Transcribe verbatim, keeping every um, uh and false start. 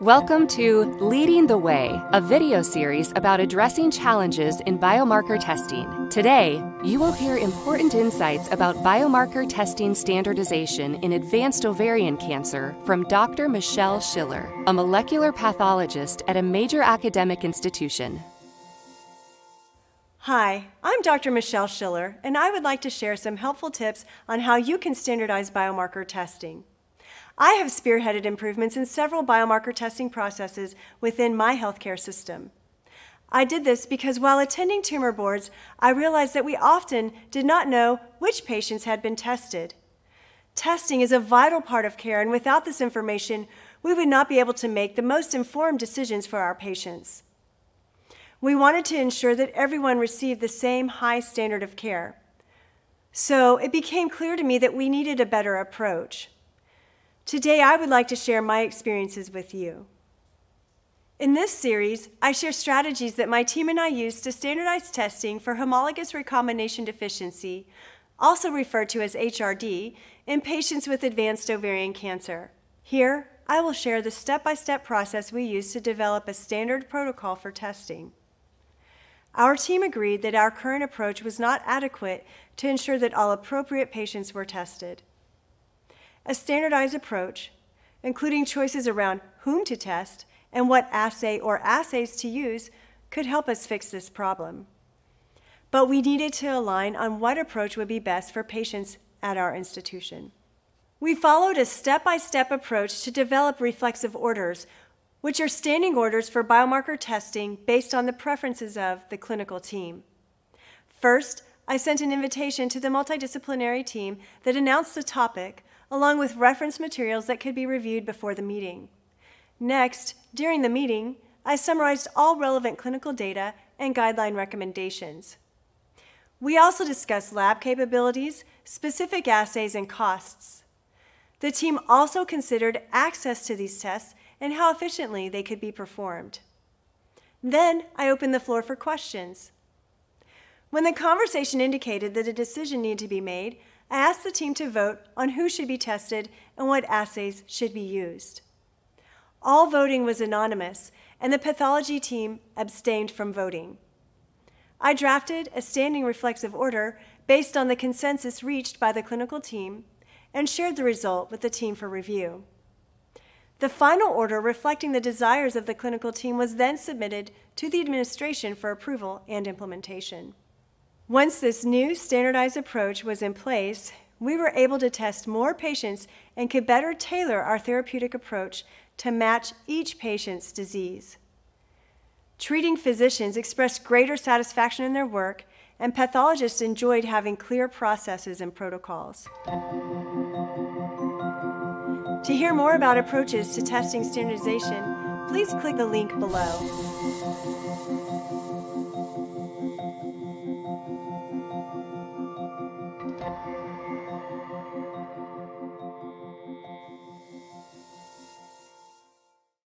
Welcome to Leading the Way, a video series about addressing challenges in biomarker testing. Today, you will hear important insights about biomarker testing standardization in advanced ovarian cancer from Doctor Michelle Shiller, a molecular pathologist at a major academic institution. Hi, I'm Doctor Michelle Shiller, and I would like to share some helpful tips on how you can standardize biomarker testing. I have spearheaded improvements in several biomarker testing processes within my healthcare system. I did this because while attending tumor boards, I realized that we often did not know which patients had been tested. Testing is a vital part of care, and without this information, we would not be able to make the most informed decisions for our patients. We wanted to ensure that everyone received the same high standard of care. So it became clear to me that we needed a better approach. Today, I would like to share my experiences with you. In this series, I share strategies that my team and I use to standardize testing for homologous recombination deficiency, also referred to as H R D, in patients with advanced ovarian cancer. Here, I will share the step-by-step process we use to develop a standard protocol for testing. Our team agreed that our current approach was not adequate to ensure that all appropriate patients were tested. A standardized approach, including choices around whom to test and what assay or assays to use, could help us fix this problem. But we needed to align on what approach would be best for patients at our institution. We followed a step-by-step approach to develop reflexive orders, which are standing orders for biomarker testing based on the preferences of the clinical team. First, I sent an invitation to the multidisciplinary team that announced the topic, along with reference materials that could be reviewed before the meeting. Next, during the meeting, I summarized all relevant clinical data and guideline recommendations. We also discussed lab capabilities, specific assays, and costs. The team also considered access to these tests and how efficiently they could be performed. Then I opened the floor for questions. When the conversation indicated that a decision needed to be made, I asked the team to vote on who should be tested and what assays should be used. All voting was anonymous, and the pathology team abstained from voting. I drafted a standing reflexive order based on the consensus reached by the clinical team and shared the result with the team for review. The final order reflecting the desires of the clinical team was then submitted to the administration for approval and implementation. Once this new standardized approach was in place, we were able to test more patients and could better tailor our therapeutic approach to match each patient's disease. Treating physicians expressed greater satisfaction in their work, and pathologists enjoyed having clear processes and protocols. To hear more about approaches to testing standardization, please click the link below.